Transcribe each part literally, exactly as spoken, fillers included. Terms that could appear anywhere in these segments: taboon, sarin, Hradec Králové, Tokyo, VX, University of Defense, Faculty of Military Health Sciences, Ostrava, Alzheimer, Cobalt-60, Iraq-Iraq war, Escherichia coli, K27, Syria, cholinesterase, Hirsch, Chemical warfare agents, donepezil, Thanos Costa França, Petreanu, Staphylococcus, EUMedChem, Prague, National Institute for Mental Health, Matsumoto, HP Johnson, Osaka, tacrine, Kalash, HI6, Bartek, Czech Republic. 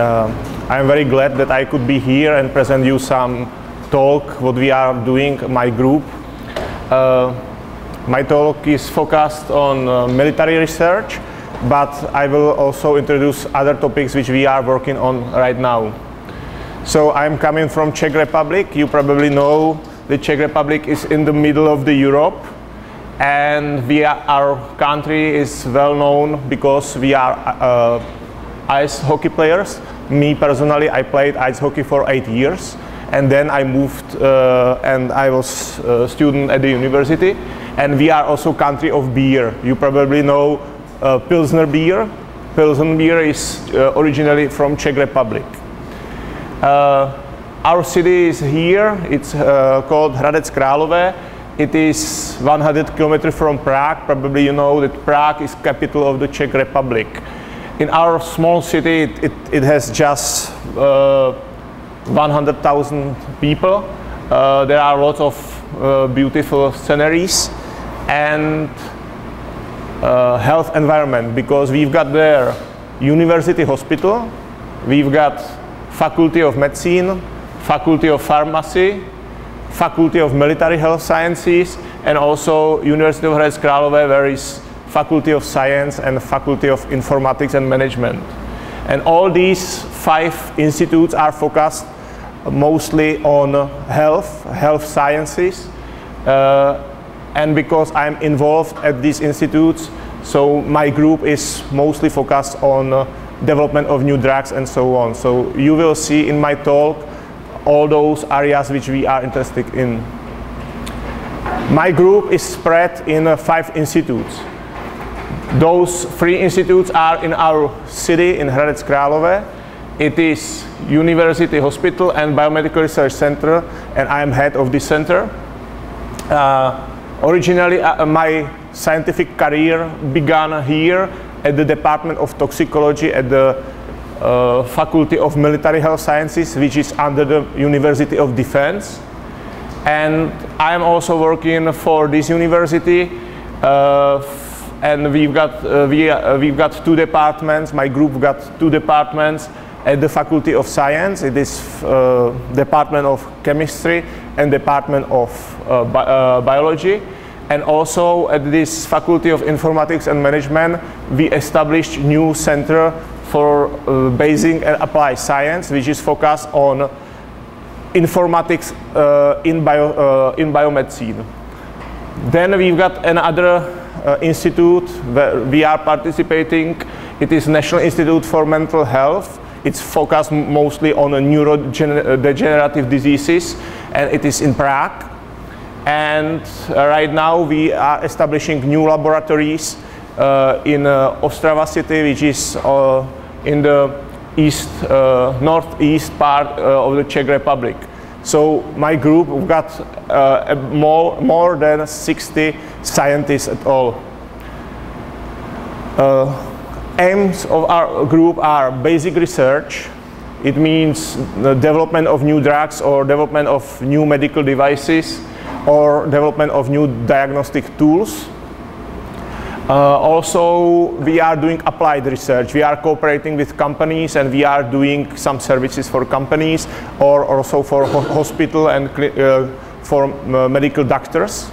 uh, I'm very glad that I could be here and present you some talk, what we are doing, my group. Uh, my talk is focused on uh, military research, but I will also introduce other topics which we are working on right now. So I'm coming from Czech Republic. You probably know the Czech Republic is in the middle of the Europe, and we are, our country is well known because we are uh, ice hockey players. Me personally, I played ice hockey for eight years, and then I moved uh, and I was a student at the university. And we are also country of beer. You probably know uh, Pilsner beer. Pilsner beer is uh, originally from Czech Republic. Uh, our city is here. It's uh, called Hradec Králové. It is one hundred kilometers from Prague. Probably you know that Prague is capital of the Czech Republic. In our small city, it, it, it has just uh, one hundred thousand people. Uh, there are lots of uh, beautiful sceneries and uh, health environment, because we've got there university hospital, we've got Faculty of Medicine, Faculty of Pharmacy, Faculty of Military Health Sciences, and also University of Hradec Králové, where is Faculty of Science and Faculty of Informatics and Management. And all these five institutes are focused mostly on health, health sciences. Uh, and because I'm involved at these institutes, so my group is mostly focused on uh, development of new drugs and so on. So you will see in my talk all those areas which we are interested in. My group is spread in uh, five institutes. Those three institutes are in our city, in Hradec Králové. It is University Hospital and Biomedical Research Center, and I am head of this center. Uh, originally, uh, my scientific career began here at the Department of Toxicology at the uh, Faculty of Military Health Sciences, which is under the University of Defense. And I am also working for this university, uh, and we've got, uh, we, uh, we've got two departments. My group got two departments at the Faculty of Science. It is uh, Department of Chemistry and Department of uh, bi uh, Biology. And also at this Faculty of Informatics and Management, we established new center for uh, basic and applied science, which is focused on informatics uh, in, bio, uh, in biomedicine. Then we've got another uh, institute where we are participating. It is National Institute for Mental Health. It's focused mostly on neurodegenerative diseases, and it is in Prague. And uh, right now we are establishing new laboratories uh, in uh, Ostrava city, which is uh, in the east, uh, northeast part uh, of the Czech Republic. So my group got uh, more, more than sixty scientists at all. Uh, aims of our group are basic research. It means the development of new drugs or development of new medical devices, or development of new diagnostic tools. Uh, also, we are doing applied research. We are cooperating with companies, and we are doing some services for companies, or also for ho hospital and uh, for uh, medical doctors.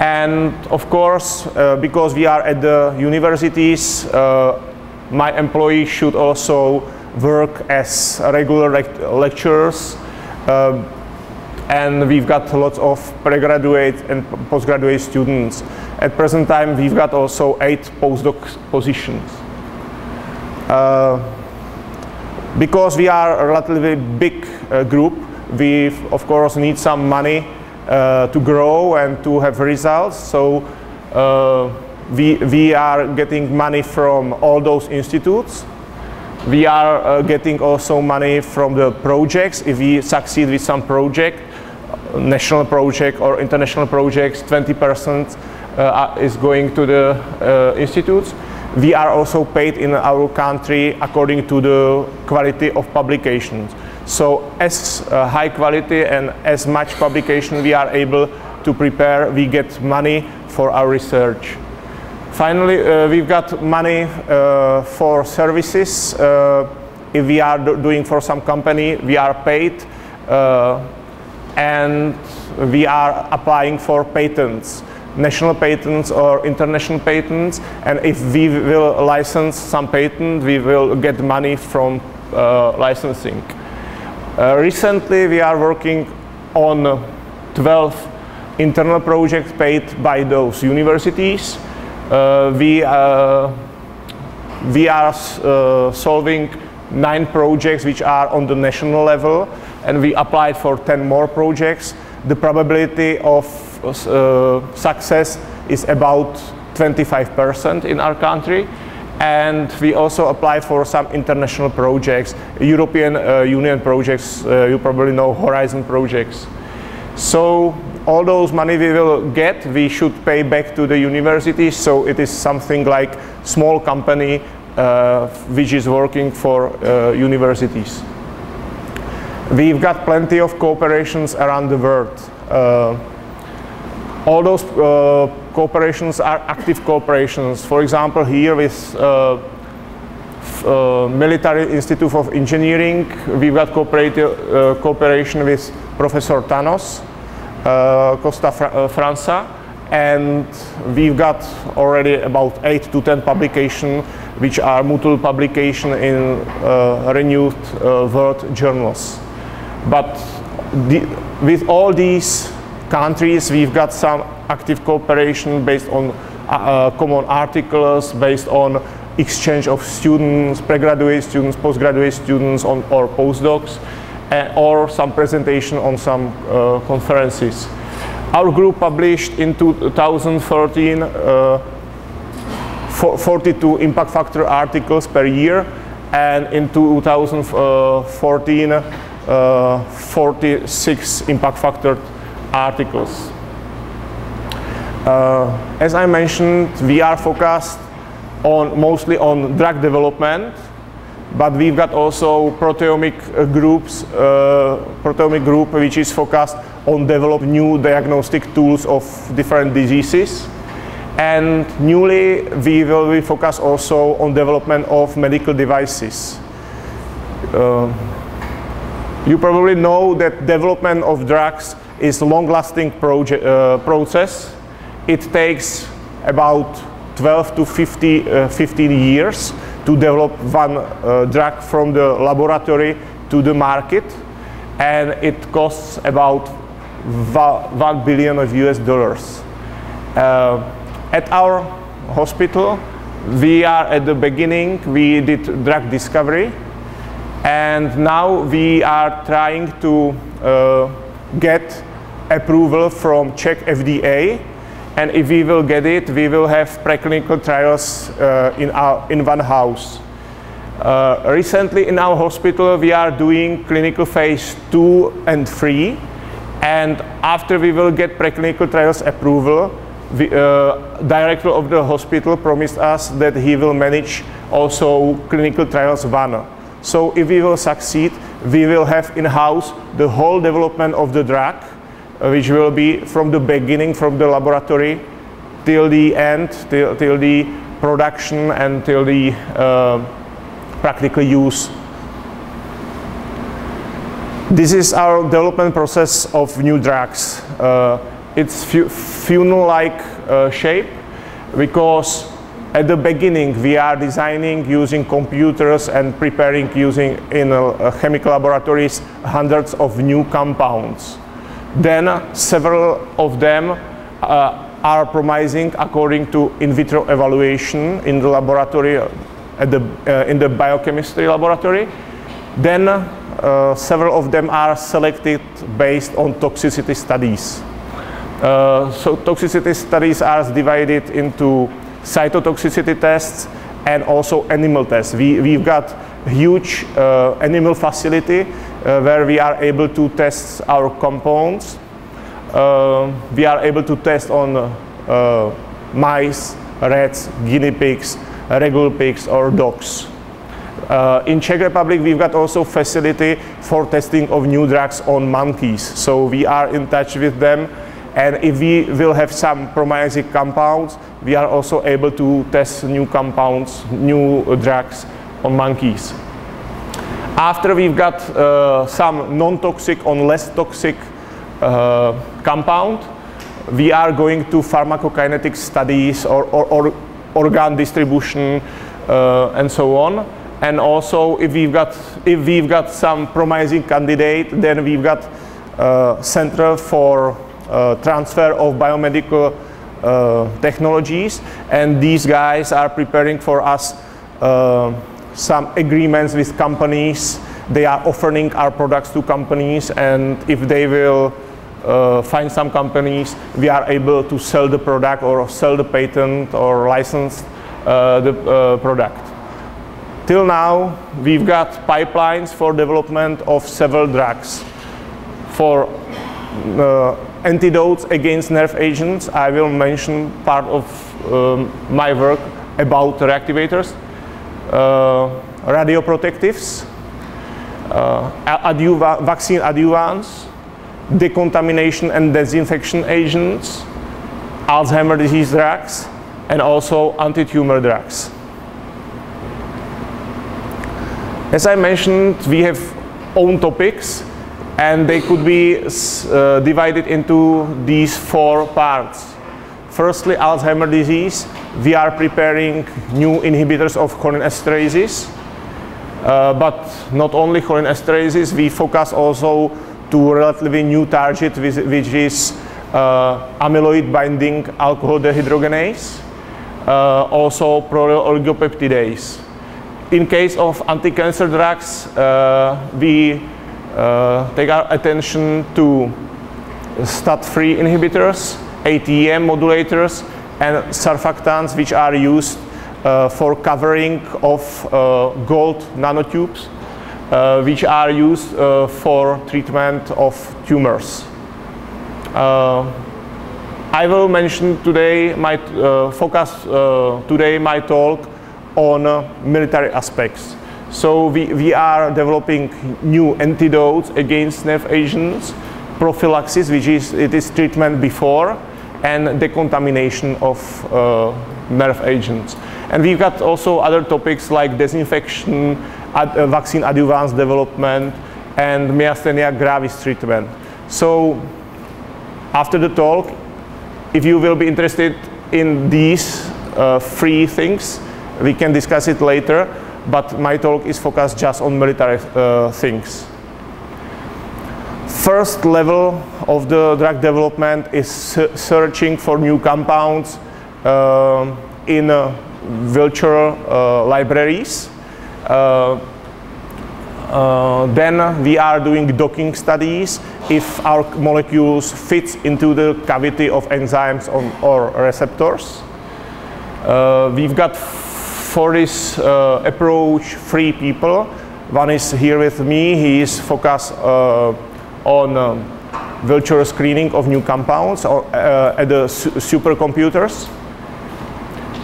And of course, uh, because we are at the universities, uh, my employees should also work as regular lect lecturers. Uh, And we've got lots of pre-graduate and postgraduate students. At present time, we've got also eight postdoc positions. Uh, because we are a relatively big uh, group, we of course need some money uh, to grow and to have results. So uh, we, we are getting money from all those institutes. We are uh, getting also money from the projects. If we succeed with some project, national project or international projects, twenty percent uh, is going to the uh, institutes. We are also paid in our country according to the quality of publications. So as uh, high quality and as much publication we are able to prepare, we get money for our research. Finally, uh, we've got money uh, for services uh, if we are do doing for some company, we are paid, uh, and we are applying for patents, national patents or international patents. And if we will license some patent, we will get money from uh, licensing. Uh, recently, we are working on twelve internal projects paid by those universities. Uh, we uh, we are uh, solving nine projects which are on the national level, and we applied for ten more projects. The probability of uh, success is about twenty-five percent in our country, and we also applied for some international projects, European uh, Union projects. Uh, you probably know Horizon projects. So all those money we will get, we should pay back to the university. So it is something like small company uh, which is working for uh, universities. We've got plenty of cooperations around the world. Uh, all those uh, cooperations are active cooperations. For example, here with uh, uh, Military Institute of Engineering, we've got uh, cooperation with Professor Thanos Uh, Costa França, and we've got already about eight to ten publications which are mutual publication in uh, renewed uh, world journals. But the, with all these countries we've got some active cooperation based on uh, common articles, based on exchange of students, pregraduate students, postgraduate students, on, or postdocs, or some presentation on some uh, conferences. Our group published in two thousand thirteen uh, forty-two impact factor articles per year, and in two thousand fourteen uh, forty-six impact factor articles. Uh, as I mentioned, we are focused on mostly on drug development, but we've got also proteomic uh, groups, uh, proteomic group which is focused on developing new diagnostic tools of different diseases. And newly we will be focused also on development of medical devices. Uh, you probably know that development of drugs is a long-lasting uh, process. It takes about twelve to fifteen years to develop one uh, drug from the laboratory to the market, and it costs about one billion of U S dollars. Uh, at our hospital, we are at the beginning, we did drug discovery, and now we are trying to uh, get approval from Czech F D A. And if we will get it, we will have preclinical trials uh, in, our, in one house. Uh, recently in our hospital, we are doing clinical phase two and three. And after we will get preclinical trials approval, the uh, director of the hospital promised us that he will manage also clinical trials one. So if we will succeed, we will have in-house the whole development of the drug, which will be from the beginning, from the laboratory till the end, till, till the production and till the uh, practical use. This is our development process of new drugs. Uh, it's fu funnel-like uh, shape, because at the beginning we are designing using computers and preparing using in uh, chemical laboratories hundreds of new compounds. Then several of them uh, are promising according to in vitro evaluation in the laboratory, uh, at the, uh, in the biochemistry laboratory. Then uh, several of them are selected based on toxicity studies. Uh, so toxicity studies are divided into cytotoxicity tests and also animal tests. We, we've got huge uh, animal facility uh, where we are able to test our compounds. Uh, we are able to test on uh, mice, rats, guinea pigs, regular pigs, or dogs. Uh, in Czech Republic, we've got also facility for testing of new drugs on monkeys. So we are in touch with them, and if we will have some promising compounds, we are also able to test new compounds, new uh, drugs on monkeys. After we've got uh, some non-toxic or less toxic uh, compound, we are going to pharmacokinetic studies or, or, or organ distribution uh, and so on. And also, if we've got if we've got some promising candidate, then we've got uh, Center for uh, Transfer of Biomedical uh, Technologies, and these guys are preparing for us uh, some agreements with companies. They are offering our products to companies, and if they will uh, find some companies, we are able to sell the product or sell the patent or license uh, the uh, product. Till now, we've got pipelines for development of several drugs. For uh, antidotes against nerve agents, I will mention part of um, my work about reactivators, uh, radioprotectives, uh, adjuva vaccine adjuvants, decontamination and disinfection agents, Alzheimer's disease drugs, and also anti-tumor drugs. As I mentioned, we have own topics, and they could be uh, divided into these four parts. Firstly, Alzheimer's disease. We are preparing new inhibitors of cholinesterases, uh, but not only cholinesterases. We focus also to relatively new target, which is uh, amyloid-binding alcohol dehydrogenase, uh, also prolyl oligopeptidase. In case of anti-cancer drugs, uh, we uh, take our attention to S T A T three inhibitors, A T M modulators, and surfactants, which are used uh, for covering of uh, gold nanotubes, uh, which are used uh, for treatment of tumors. Uh, I will mention today my uh, focus uh, today my talk on uh, military aspects. So we, we are developing new antidotes against nerve agents, prophylaxis, which is it is treatment before, and decontamination of uh, nerve agents. And we've got also other topics like disinfection, ad, uh, vaccine adjuvants development, and myasthenia gravis treatment. So after the talk, if you will be interested in these uh, three things, we can discuss it later, but my talk is focused just on military uh, things. First level of the drug development is searching for new compounds uh, in uh, virtual uh, libraries. Uh, uh, then we are doing docking studies if our molecules fit into the cavity of enzymes on, or receptors. Uh, we've got for this uh, approach three people. One is here with me. He is focused uh, on um, virtual screening of new compounds or, uh, at the su supercomputers.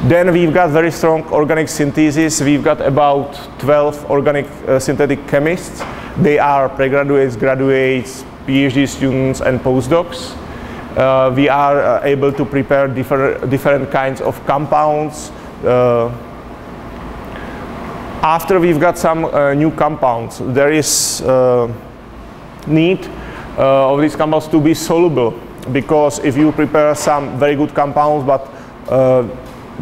Then we've got very strong organic synthesis. We've got about twelve organic uh, synthetic chemists. They are pregraduates, graduates, PhD students, and postdocs. Uh, we are uh, able to prepare different different kinds of compounds. Uh, After we've got some uh, new compounds, there is uh, need uh, of these compounds to be soluble, because if you prepare some very good compounds but uh,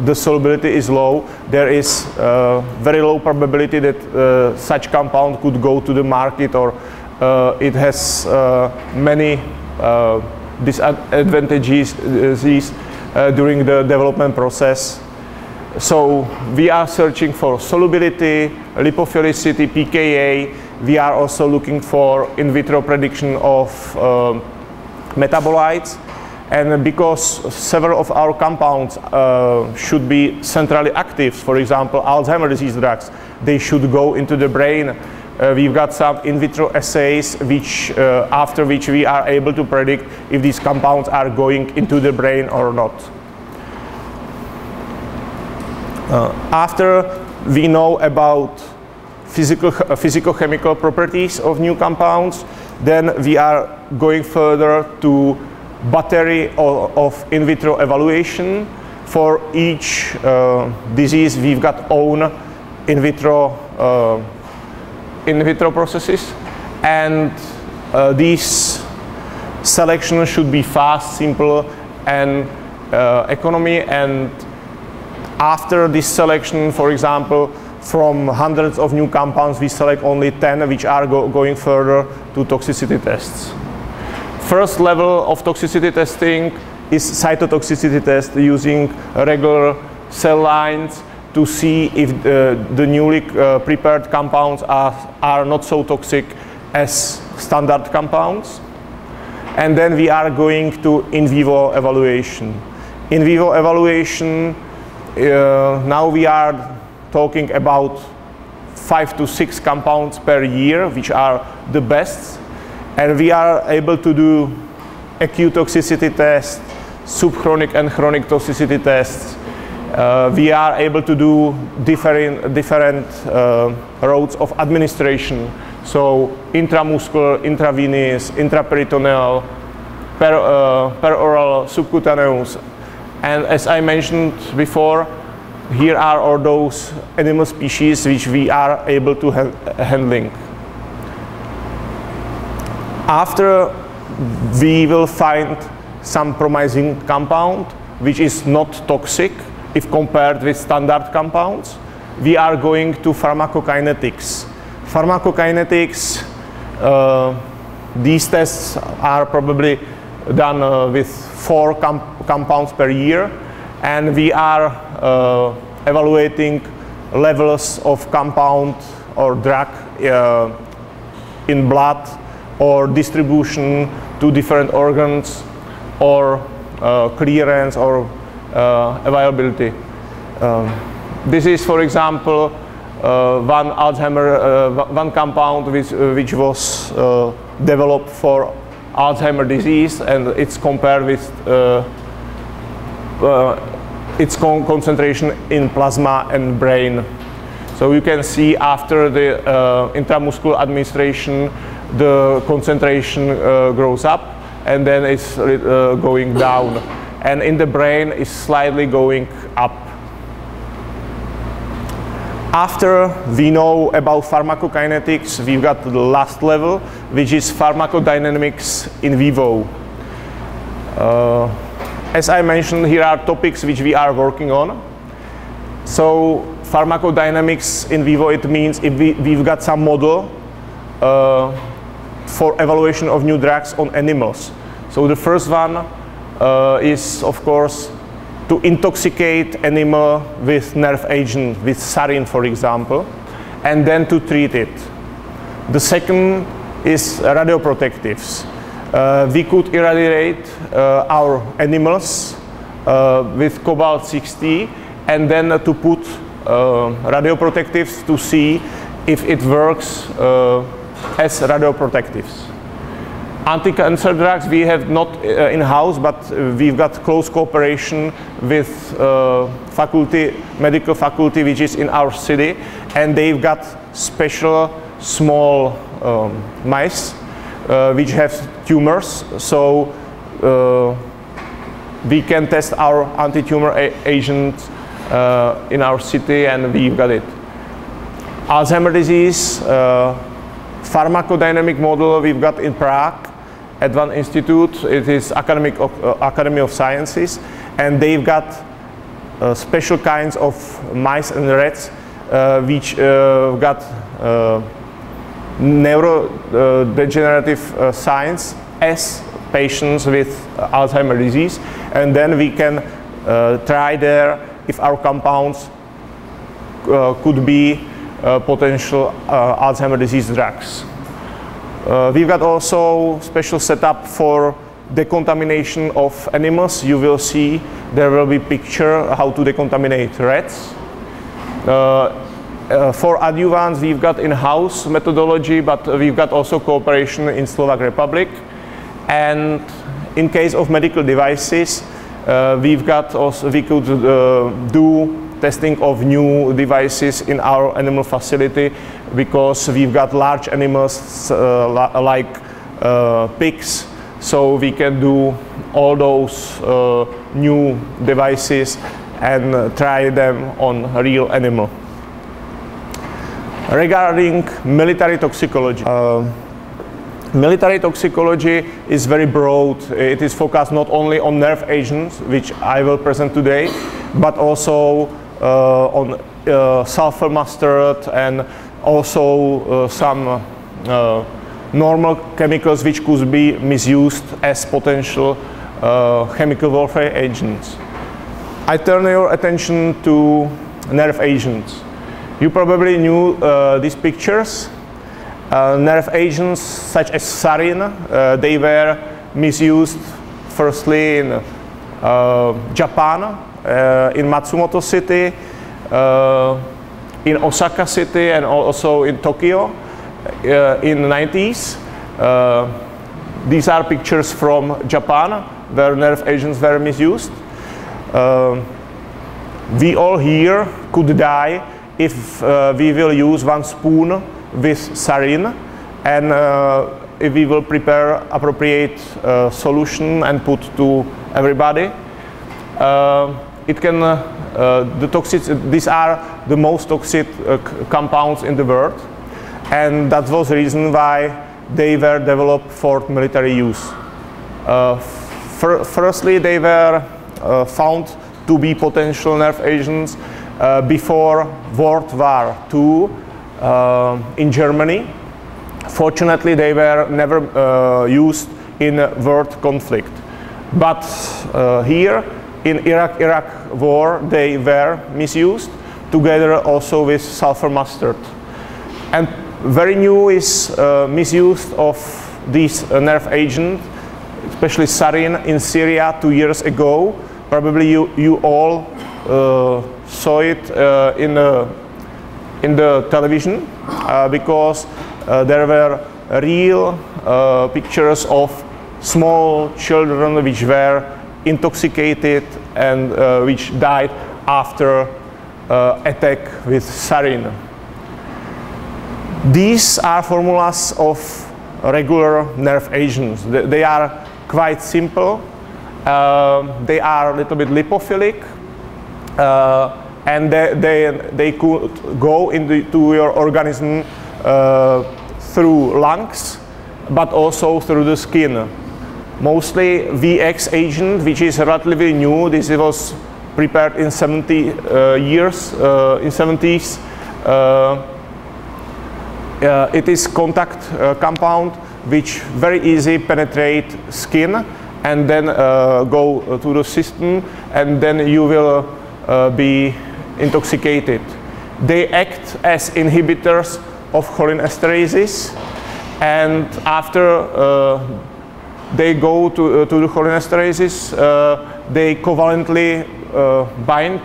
the solubility is low, there is uh, very low probability that uh, such compound could go to the market, or uh, it has uh, many uh, disadvantages uh, during the development process. So we are searching for solubility, lipophilicity, pKa. We are also looking for in vitro prediction of uh, metabolites. And because several of our compounds uh, should be centrally active, for example, Alzheimer's disease drugs, they should go into the brain. Uh, we've got some in vitro assays, which, uh, after which we are able to predict if these compounds are going into the brain or not. Uh, after we know about physical, uh, physicochemical properties of new compounds, then we are going further to battery of, of in vitro evaluation. For each uh, disease, we've got own in vitro uh, in vitro processes, and uh, these selection should be fast, simple, and uh, economy. And after this selection, for example, from hundreds of new compounds, we select only ten which are go going further to toxicity tests. First level of toxicity testing is cytotoxicity test using regular cell lines to see if uh, the newly uh, prepared compounds are, are not so toxic as standard compounds. And then we are going to in vivo evaluation. In vivo evaluation, uh, now we are talking about five to six compounds per year, which are the best. And we are able to do acute toxicity tests, subchronic and chronic toxicity tests. Uh, we are able to do different, different uh, routes of administration. So intramuscular, intravenous, intraperitoneal, per, uh, per oral, subcutaneous. And as I mentioned before, here are all those animal species which we are able to ha handling. After, we will find some promising compound which is not toxic if compared with standard compounds. We are going to pharmacokinetics. Pharmacokinetics, uh, these tests are probably done uh, with four com compounds per year, and we are uh, evaluating levels of compound or drug uh, in blood, or distribution to different organs, or uh, clearance, or uh, availability. Um, this is, for example, uh, one Alzheimer, uh, one compound which, uh, which was uh, developed for Alzheimer's disease, and it's compared with uh, uh, its con concentration in plasma and brain. So you can see after the uh, intramuscular administration, the concentration uh, grows up, and then it's uh, going down. And in the brain, it's slightly going up. After we know about pharmacokinetics, we've got the last level, which is pharmacodynamics in vivo. Uh, as I mentioned, here are topics which we are working on. So pharmacodynamics in vivo, it means if we, we've got some model uh, for evaluation of new drugs on animals. So the first one uh, is, of course, to intoxicate animal with nerve agent, with sarin, for example, and then to treat it. The second is radioprotectives. Uh, we could irradiate uh, our animals uh, with cobalt sixty, and then uh, to put uh, radioprotectives to see if it works uh, as radioprotectives. Anti-cancer drugs we have not uh, in-house, but we've got close cooperation with uh, faculty, medical faculty, which is in our city, and they've got special small um, mice uh, which have tumors, so uh, we can test our anti-tumor agent uh, in our city, and we've got it. Alzheimer's disease, uh, pharmacodynamic model we've got in Prague at one institute. It is Academic of, uh, Academy of Sciences, and they've got uh, special kinds of mice and rats uh, which uh, got uh, neurodegenerative uh, uh, signs as patients with uh, Alzheimer's disease, and then we can uh, try there if our compounds uh, could be Uh, potential uh, Alzheimer's disease drugs. Uh, we've got also special setup for decontamination of animals. You will see there will be picture how to decontaminate rats. Uh, uh, for adjuvants, we've got in-house methodology, but we've got also cooperation in Slovak Republic. And in case of medical devices, uh, we've got also, we could uh, do testing of new devices in our animal facility, because we've got large animals uh, like uh, pigs, so we can do all those uh, new devices and uh, try them on a real animal. regarding military toxicology. Uh, Military toxicology is very broad. It is focused not only on nerve agents, which I will present today, but also uh, on uh, sulfur mustard and also uh, some uh, normal chemicals which could be misused as potential uh, chemical warfare agents. I turn your attention to nerve agents. You probably knew uh, these pictures. Uh, nerve agents such as sarin, uh, they were misused firstly in uh, Japan, uh, in Matsumoto city, uh, in Osaka city, and also in Tokyo uh, in the nineties. Uh, these are pictures from Japan where nerve agents were misused. Uh, we all here could die if uh, we will use one spoon with sarin, and uh, if we will prepare appropriate uh, solution and put to everybody. Uh, it can, uh, uh, the toxic, these are the most toxic uh, compounds in the world, and that was the reason why they were developed for military use. Uh, fir firstly, they were uh, found to be potential nerve agents uh, before World War Two. Uh, in Germany. Fortunately, they were never uh, used in a world conflict. But uh, here, in Iraq-Iraq war, they were misused, together also with sulfur mustard. And very new is uh, misuse of these uh, nerve agent, especially sarin, in Syria two years ago. Probably you, you all uh, saw it uh, in a in the television uh, because uh, there were real uh, pictures of small children which were intoxicated and uh, which died after uh, attack with sarin. These are formulas of regular nerve agents. They, they are quite simple. Uh, they are a little bit lipophilic. Uh, and they, they, they could go into your organism uh, through lungs, but also through the skin. Mostly V X agent, which is relatively new. This was prepared in seventy uh, years, uh, in seventies. Uh, uh, it is contact uh, compound, which very easy penetrate skin, and then uh, go to the system, and then you will uh, be intoxicated. They act as inhibitors of cholinesterases, and after uh, they go to, uh, to the cholinesterases, uh, they covalently uh, bind,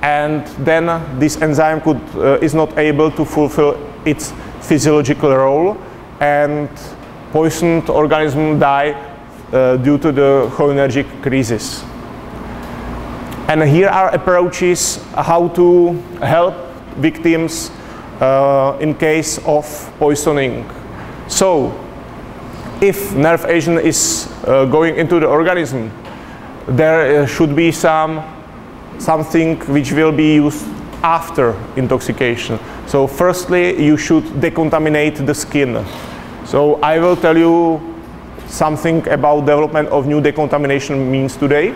and then this enzyme could, uh, is not able to fulfill its physiological role, and poisoned organisms die uh, due to the cholinergic crisis. And here are approaches how to help victims uh, in case of poisoning. So, if nerve agent is uh, going into the organism, there uh, should be some something which will be used after intoxication. So, firstly, you should decontaminate the skin. So, I will tell you something about development of new decontamination means today.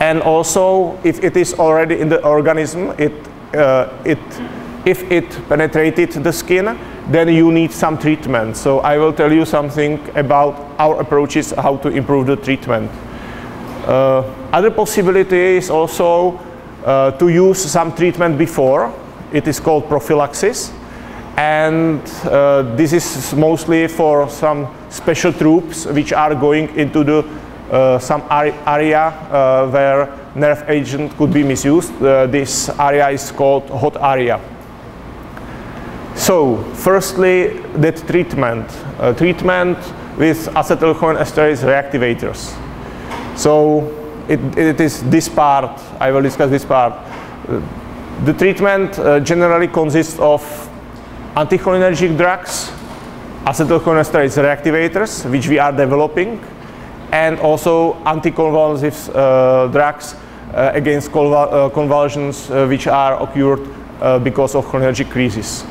And also, if it is already in the organism, it, uh, it, if it penetrated the skin, then you need some treatment. So I will tell you something about our approaches, how to improve the treatment. Uh, other possibility is also uh, to use some treatment before. It is called prophylaxis. And uh, this is mostly for some special troops which are going into the Uh, some area uh, where nerve agent could be misused. Uh, this area is called hot area. So, firstly, that treatment. Uh, treatment with acetylcholinesterase reactivators. So, it, it is this part. I will discuss this part. Uh, the treatment uh, generally consists of anticholinergic drugs, acetylcholinesterase reactivators, which we are developing, and also anticonvulsive uh, drugs uh, against convul uh, convulsions uh, which are occurred uh, because of cholinergic crisis.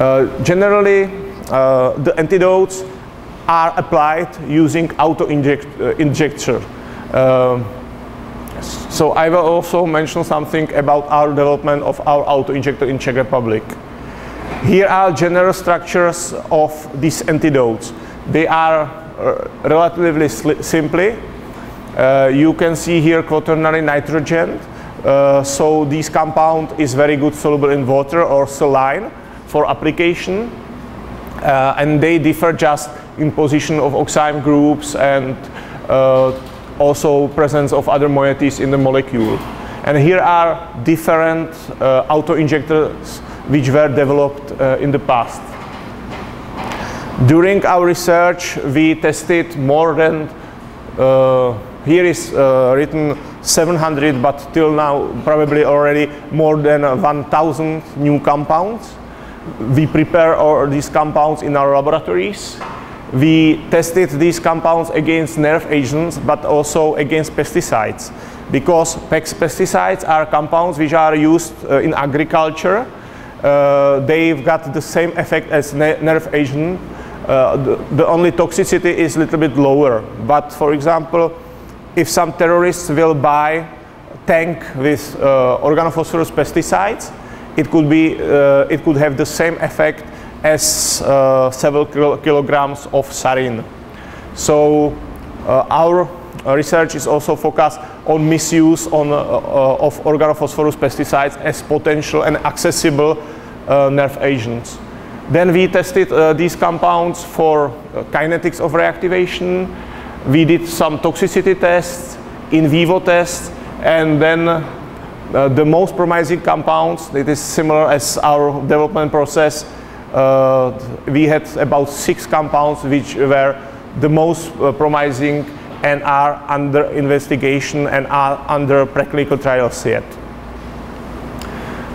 Uh, generally, uh, the antidotes are applied using auto-inject, uh, injector. Uh, so I will also mention something about our development of our auto-injector in Czech Republic. Here are general structures of these antidotes. They are uh, relatively simply. Uh, you can see here quaternary nitrogen. Uh, so this compound is very good soluble in water or saline for application. Uh, and they differ just in position of oxime groups and uh, also presence of other moieties in the molecule. And here are different uh, auto-injectors which were developed uh, in the past. During our research, we tested more than, uh, here is uh, written seven hundred, but till now probably already more than uh, one thousand new compounds. We prepare all these compounds in our laboratories. We tested these compounds against nerve agents, but also against pesticides, because pesticides are compounds which are used uh, in agriculture. Uh, they've got the same effect as ne nerve agent. Uh, the, the only toxicity is a little bit lower. But for example, if some terrorists will buy a tank with uh, organophosphorus pesticides, it could be, uh, it could have the same effect as uh, several kil kilograms of sarin. So uh, our research is also focused on misuse on, uh, uh, of organophosphorus pesticides as potential and accessible uh, nerve agents. Then we tested uh, these compounds for uh, kinetics of reactivation. We did some toxicity tests, in vivo tests, and then uh, the most promising compounds, that is similar as our development process, uh, we had about six compounds which were the most uh, promising and are under investigation and are under preclinical trials yet.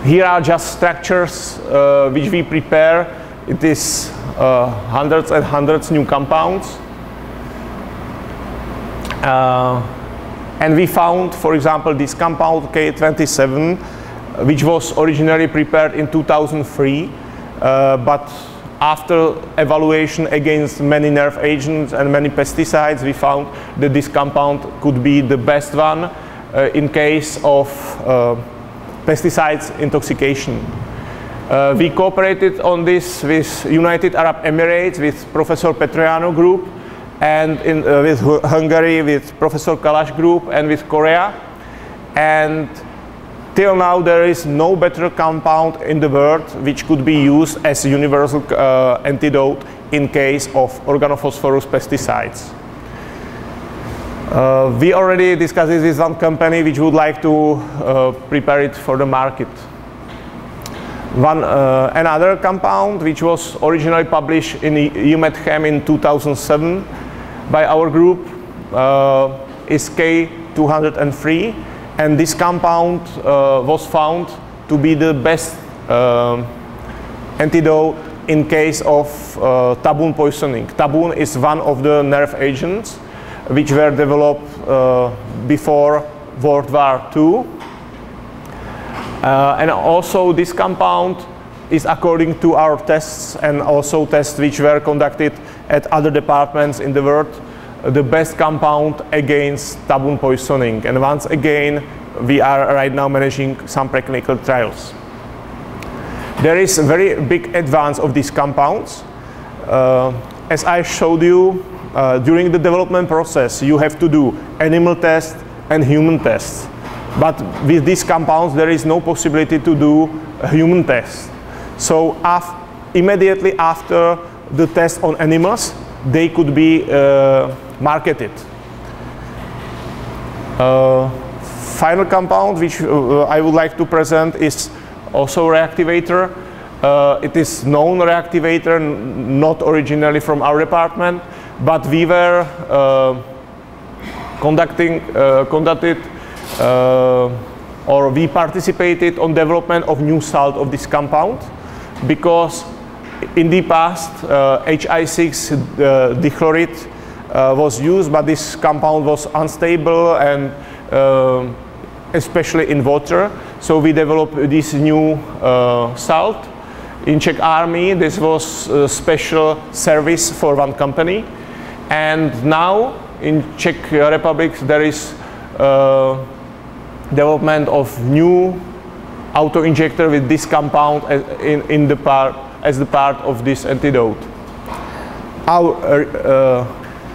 Here are just structures uh, which we prepare. It is uh, hundreds and hundreds new compounds. Uh, and we found, for example, this compound K twenty-seven, which was originally prepared in two thousand three, uh, but after evaluation against many nerve agents and many pesticides, we found that this compound could be the best one uh, in case of uh, pesticides intoxication. Uh, we cooperated on this with United Arab Emirates, with Professor Petreanu group, and in, uh, with Hungary, with Professor Kalash group, and with Korea. And till now, there is no better compound in the world which could be used as a universal uh, antidote in case of organophosphorus pesticides. Uh, we already discussed this with one company which would like to uh, prepare it for the market. One, uh, another compound which was originally published in EUMedChem in two thousand seven by our group uh, is K two oh three. And this compound uh, was found to be the best uh, antidote in case of uh, taboon poisoning. Taboon is one of the nerve agents which were developed uh, before World War Two. Uh, and also this compound is according to our tests and also tests which were conducted at other departments in the world, the best compound against taboon poisoning. And once again, we are right now managing some preclinical trials. There is a very big advance of these compounds. Uh, as I showed you, uh, during the development process, you have to do animal tests and human tests. But with these compounds, there is no possibility to do a human test. So af immediately after the test on animals, they could be uh, marketed. Uh, final compound which uh, I would like to present is also reactivator. Uh, it is known reactivator, not originally from our department, but we were uh, conducting, uh, conducted uh, or we participated on development of new salt of this compound because in the past, uh, H I six uh, dichloride uh, was used, but this compound was unstable and uh, especially in water. So we developed this new uh, salt. In Czech army, this was a special service for one company. And now in Czech Republic, there is uh, development of new auto-injector with this compound as, in, in the part, as the part of this antidote. Our uh,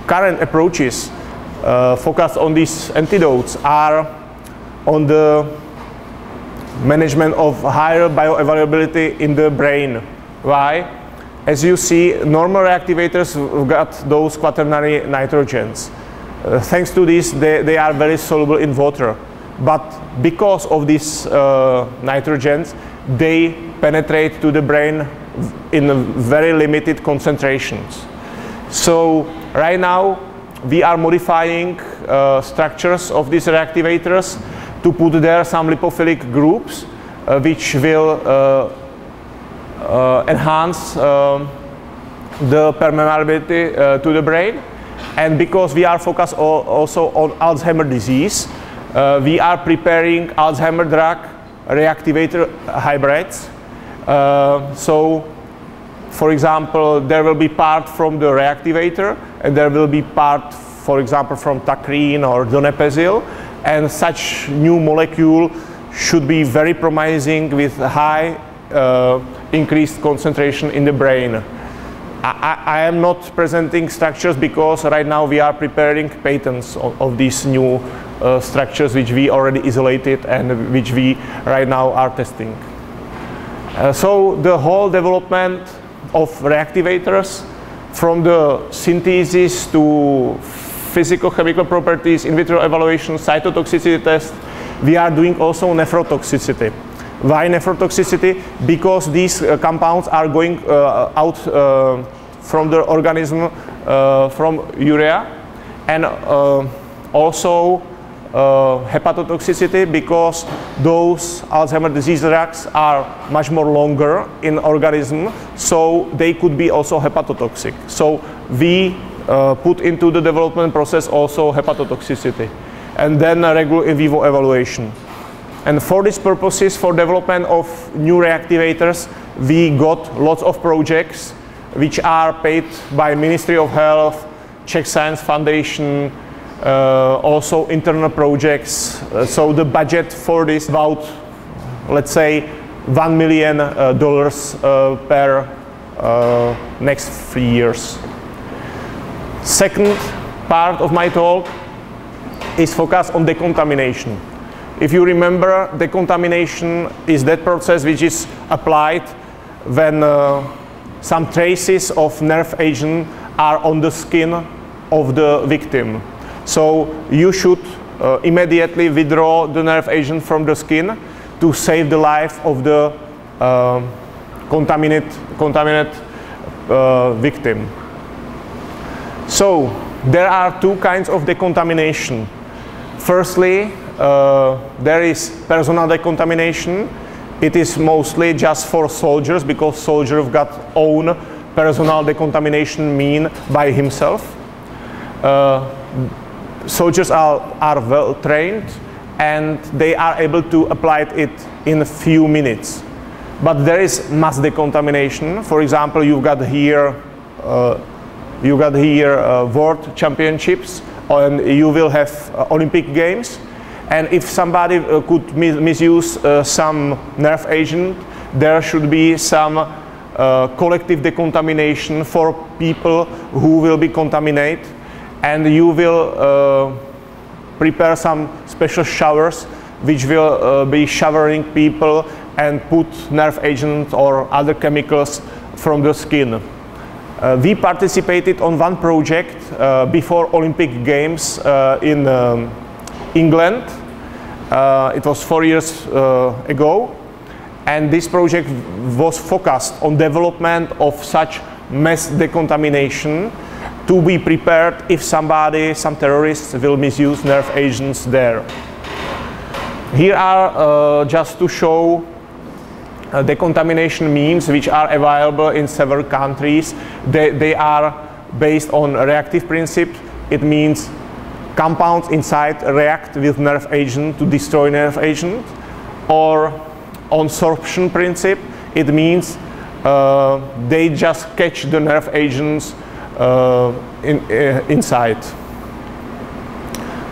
current approaches uh, focused on these antidotes are on the management of higher bioavailability in the brain. Why? As you see, normal reactivators got those quaternary nitrogens. Uh, thanks to this, they, they are very soluble in water. But because of these uh, nitrogens, they penetrate to the brain in very limited concentrations. So right now, we are modifying uh, structures of these reactivators to put there some lipophilic groups, uh, which will uh, uh, enhance um, the permeability uh, to the brain. And because we are focused also on Alzheimer's disease, Uh, we are preparing Alzheimer drug reactivator hybrids. Uh, so, for example, there will be part from the reactivator, and there will be part, for example, from tacrine or donepezil. And such new molecule should be very promising with high uh, increased concentration in the brain. I, I, I am not presenting structures because right now we are preparing patents of, of these new Uh, structures which we already isolated and which we right now are testing. Uh, so the whole development of reactivators, from the synthesis to physicochemical properties, in vitro evaluation, cytotoxicity test, we are doing also nephrotoxicity. Why nephrotoxicity? Because these uh, compounds are going uh, out uh, from the organism uh, from urea, and uh, also Uh, hepatotoxicity, because those Alzheimer's disease drugs are much more longer in organism, so they could be also hepatotoxic. So we uh, put into the development process also hepatotoxicity, and then a regular in vivo evaluation. And for these purposes, for development of new reactivators, we got lots of projects which are paid by Ministry of Health, Czech Science Foundation, Uh, also internal projects. Uh, so the budget for this about, let's say, one million uh, dollars uh, per uh, next three years. Second part of my talk is focused on decontamination. If you remember, decontamination is that process which is applied when uh, some traces of nerve agent are on the skin of the victim. So you should uh, immediately withdraw the nerve agent from the skin to save the life of the uh, contaminate, contaminate uh, victim. So there are two kinds of decontamination. Firstly, uh, there is personal decontamination. It is mostly just for soldiers, because soldiers got own personal decontamination mean by himself. Uh, Soldiers are, are well trained, and they are able to apply it in a few minutes. But there is mass decontamination. For example, you've got here, uh, you got here uh, world championships, and you will have uh, Olympic games. And if somebody uh, could mis misuse uh, some nerve agent, there should be some uh, collective decontamination for people who will be contaminated. And you will uh, prepare some special showers which will uh, be showering people and put nerve agent or other chemicals from the skin. Uh, we participated on one project uh, before Olympic Games uh, in um, England. Uh, it was four years uh, ago. And this project was focused on development of such mass decontamination, to be prepared if somebody, some terrorists, will misuse nerve agents there. Here are uh, just to show uh, decontamination means which are available in several countries. They, they are based on reactive principle. It means compounds inside react with nerve agent to destroy nerve agent. Or on sorption principle, it means uh, they just catch the nerve agents uh, in, uh, inside.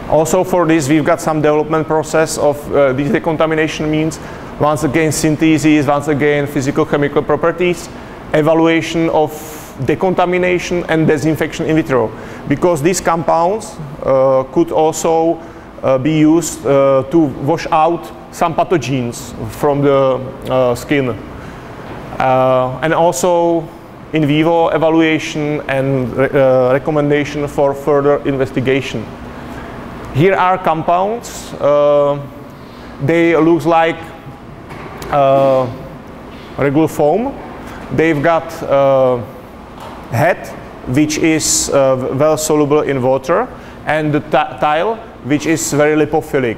Also for this, we've got some development process of uh, these decontamination means. Once again, synthesis, once again, physical-chemical properties, evaluation of decontamination and disinfection in vitro. Because these compounds uh, could also uh, be used uh, to wash out some pathogens from the uh, skin. Uh, and also in vivo evaluation and re uh, recommendation for further investigation. Here are compounds. Uh, they look like Uh, regular foam. They've got uh, head, which is uh, well soluble in water, and the tile, which is very lipophilic.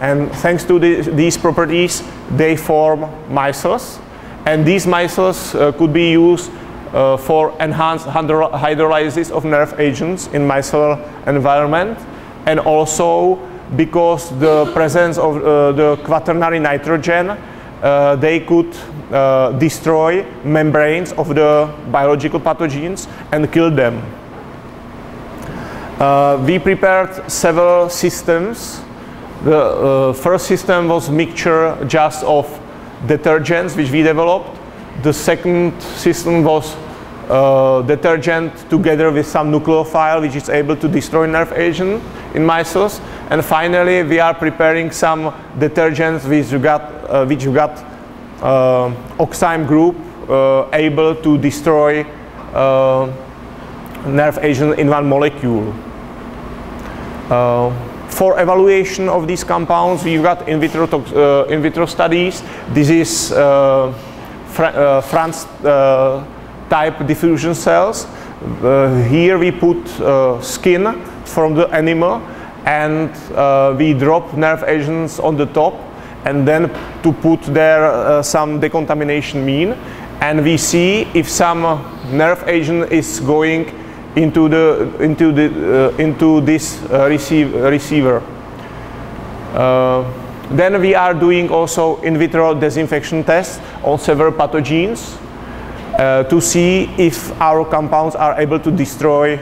And thanks to the, these properties, they form micelles, and these micelles uh, could be used uh, for enhanced hydro hydrolysis of nerve agents in micellar environment, and also because the presence of uh, the quaternary nitrogen. Uh, they could uh, destroy membranes of the biological pathogens and kill them. Uh, we prepared several systems. The uh, first system was mixture just of detergents which we developed. The second system was uh, detergent together with some nucleophile which is able to destroy nerve agent in micelles. And finally, we are preparing some detergents which you got, uh, which you got uh, oxime group uh, able to destroy uh, nerve agent in one molecule. Uh, for evaluation of these compounds, we've got in vitro, tox uh, in vitro studies. This is uh, Fra uh, France uh, type diffusion cells. Uh, here we put uh, skin from the animal. And uh, we drop nerve agents on the top and then to put there uh, some decontamination mean, and we see if some nerve agent is going into the into the uh, into this uh, receive, receiver. Uh, then we are doing also in vitro disinfection tests on several pathogens uh, to see if our compounds are able to destroy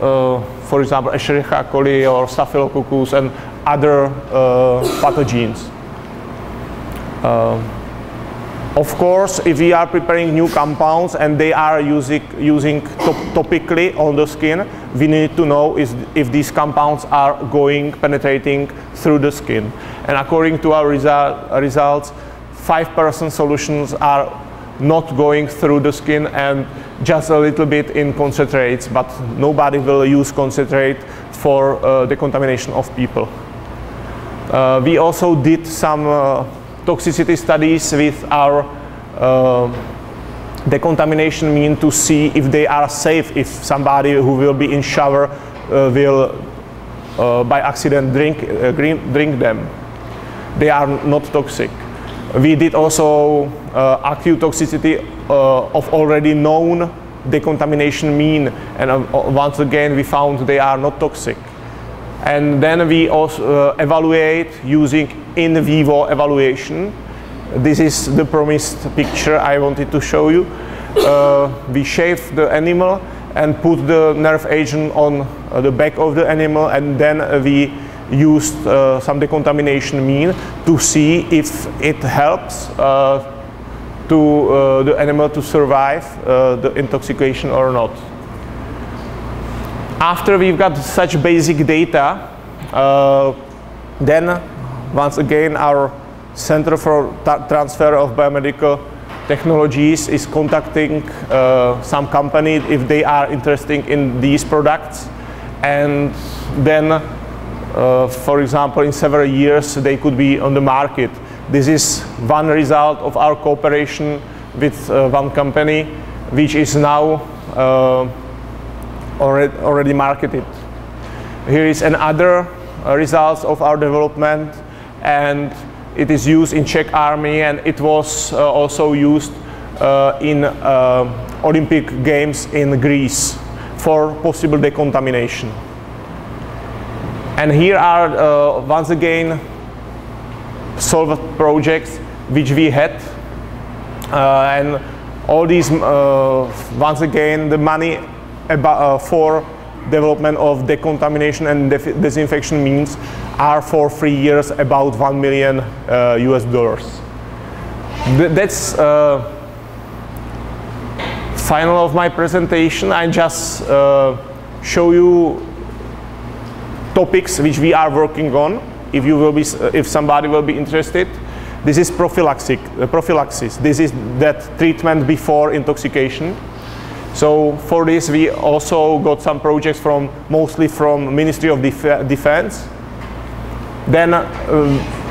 Uh, for example, Escherichia coli or Staphylococcus and other uh, pathogens. Uh, of course, if we are preparing new compounds and they are using, using top topically on the skin, we need to know is, if these compounds are going, penetrating through the skin. And according to our resu results, five percent solutions are not going through the skin and just a little bit in concentrates, but nobody will use concentrate for uh, the contamination of people. Uh, we also did some uh, toxicity studies with our uh, decontamination mean to see if they are safe, if somebody who will be in shower uh, will uh, by accident drink, uh, drink them. They are not toxic. We did also uh, acute toxicity uh, of already known decontamination mean, and uh, once again we found they are not toxic. And then we also uh, evaluate using in vivo evaluation. This is the promised picture I wanted to show you. Uh, we shave the animal and put the nerve agent on uh, the back of the animal, and then uh, we used uh, some decontamination mean to see if it helps uh, to uh, the animal to survive uh, the intoxication or not. After we've got such basic data, uh, then once again our Center for Transfer of Biomedical Technologies is contacting uh, some company if they are interested in these products, and then Uh, for example, in several years, they could be on the market. This is one result of our cooperation with uh, one company, which is now uh, already, already marketed. Here is another uh, result of our development, and it is used in Czech Army, and it was uh, also used uh, in uh, Olympic Games in Greece for possible decontamination. And here are, uh, once again, solved projects which we had. Uh, and all these, uh, once again, the money about, uh, for development of decontamination and disinfection means are for three years about one million uh, U S dollars. Th that's uh, final of my presentation. I just uh, show you topics which we are working on. If you will be, if somebody will be interested, this is prophylactic, uh, prophylaxis. This is that treatment before intoxication. So for this, we also got some projects from, mostly from Ministry of Def Defense. Then uh,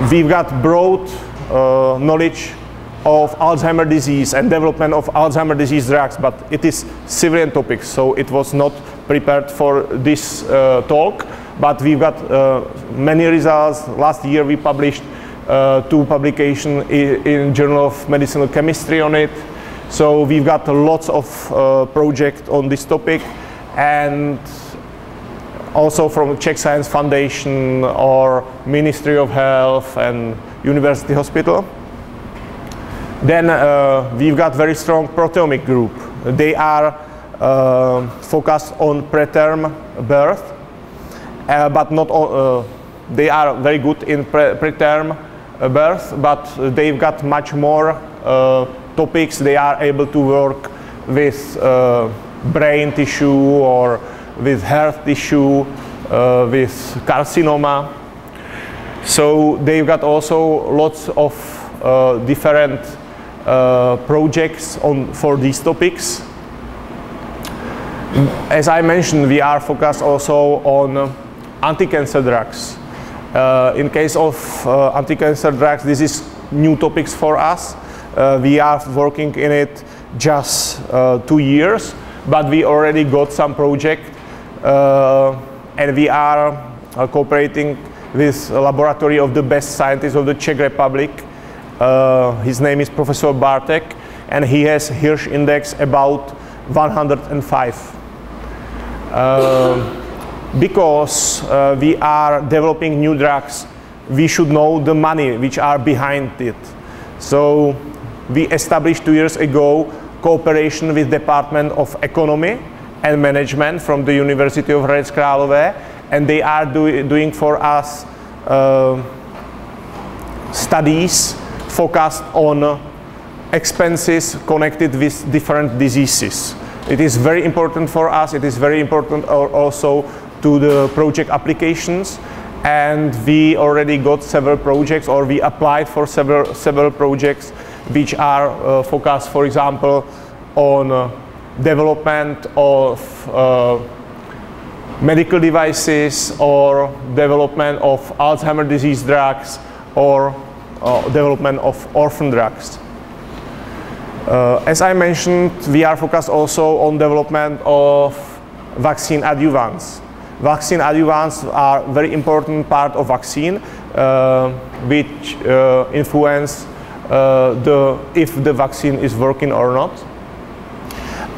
we've got broad uh, knowledge of Alzheimer's disease and development of Alzheimer's disease drugs, but it is civilian topics, so it was not prepared for this uh, talk, but we've got uh, many results. Last year we published uh, two publications in, in Journal of Medicinal Chemistry on it. So we've got lots of uh, projects on this topic, and also from Czech Science Foundation or Ministry of Health and University Hospital. Then uh, we've got very strong proteomic group. They are uh, focused on preterm birth, uh, but not all, uh, they are very good in pre preterm birth, but they've got much more uh, topics. They are able to work with uh, brain tissue or with hair tissue, uh, with carcinoma. So they've got also lots of uh, different uh, projects on for these topics. As I mentioned, we are focused also on anti-cancer drugs. Uh, in case of uh, anti-cancer drugs, this is new topics for us. Uh, we are working in it just uh, two years, but we already got some project, uh, and we are uh, cooperating with a laboratory of the best scientists of the Czech Republic. Uh, his name is Professor Bartek, and he has Hirsch index about one hundred five. Uh, because uh, we are developing new drugs, we should know the money which are behind it. So we established two years ago cooperation with Department of Economy and Management from the University of Hradec Králové, and they are do, doing for us uh, studies focused on expenses connected with different diseases. It is very important for us. It is very important also to the project applications. And we already got several projects, or we applied for several several projects which are uh, focused, for example, on uh, development of uh, medical devices, or development of Alzheimer's disease drugs, or uh, development of orphan drugs. Uh, as I mentioned, we are focused also on development of vaccine adjuvants. Vaccine adjuvants are a very important part of vaccine, uh, which uh, influence uh, the, if the vaccine is working or not.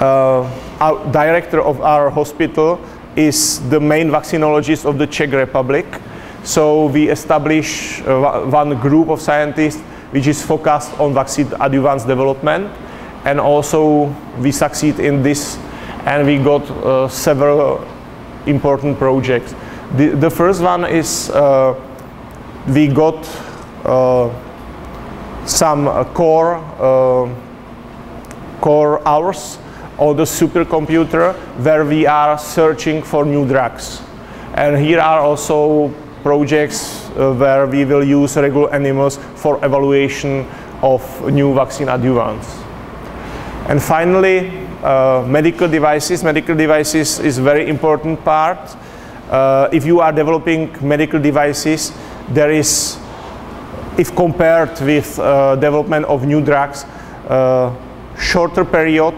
Uh, our director of our hospital is the main vaccinologist of the Czech Republic. So we establish uh, one group of scientists which is focused on vaccine adjuvants development. And also we succeed in this, and we got uh, several important projects. The, the first one is uh, we got uh, some uh, core uh, core hours on the supercomputer where we are searching for new drugs. And here are also projects uh, where we will use regular animals for evaluation of new vaccine adjuvants. And finally, Uh, medical devices. Medical devices is a very important part. Uh, if you are developing medical devices, there is, if compared with uh, development of new drugs, uh, shorter period,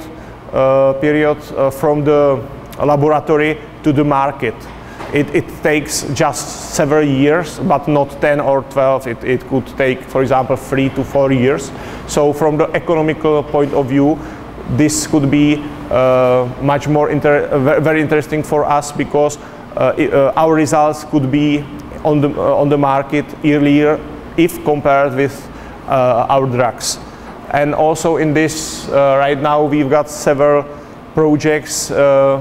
uh, period uh, from the laboratory to the market. It, it takes just several years, but not ten or twelve. It, it could take, for example, three to four years. So from the economical point of view, this could be uh, much more inter very interesting for us, because uh, uh, our results could be on the, uh, on the market earlier if compared with uh, our drugs. And also in this, uh, right now, we've got several projects uh,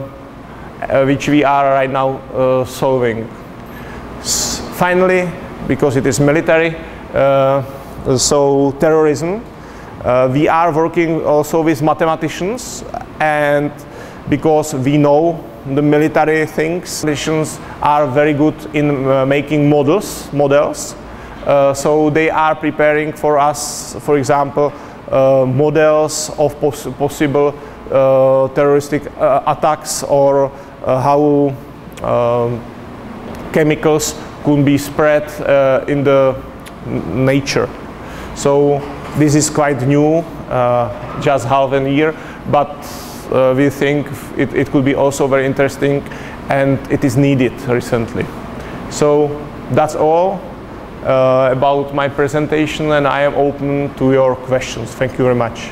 which we are right now uh, solving. S finally, because it is military, uh, so terrorism. Uh, we are working also with mathematicians, and because we know the military things, mathematicians are very good in uh, making models, models. Uh, so they are preparing for us, for example, uh, models of pos possible uh, terroristic uh, attacks, or uh, how um, chemicals could be spread uh, in the nature. So this is quite new, uh, just half a year, but uh, we think it, it could be also very interesting, and it is needed recently. So that's all uh, about my presentation, and I am open to your questions. Thank you very much.